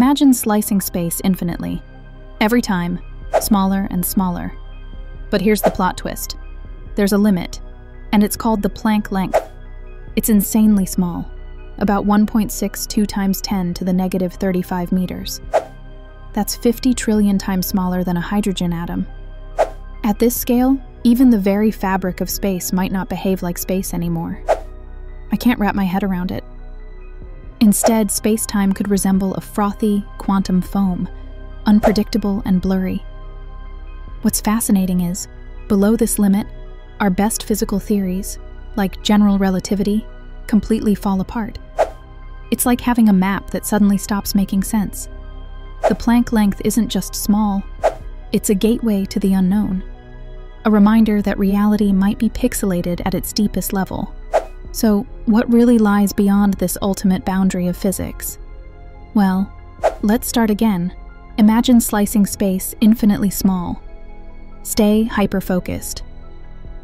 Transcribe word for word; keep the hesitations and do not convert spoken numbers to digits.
Imagine slicing space infinitely, every time, smaller and smaller. But here's the plot twist. There's a limit, and it's called the Planck length. It's insanely small, about one point six two times ten to the negative thirty-five meters. That's fifty trillion times smaller than a hydrogen atom. At this scale, even the very fabric of space might not behave like space anymore. I can't wrap my head around it. Instead, space-time could resemble a frothy, quantum foam, unpredictable and blurry. What's fascinating is, below this limit, our best physical theories, like general relativity, completely fall apart. It's like having a map that suddenly stops making sense. The Planck length isn't just small, it's a gateway to the unknown. A reminder that reality might be pixelated at its deepest level. So, what really lies beyond this ultimate boundary of physics? Well, let's start again. Imagine slicing space infinitely small. Stay hyper-focused.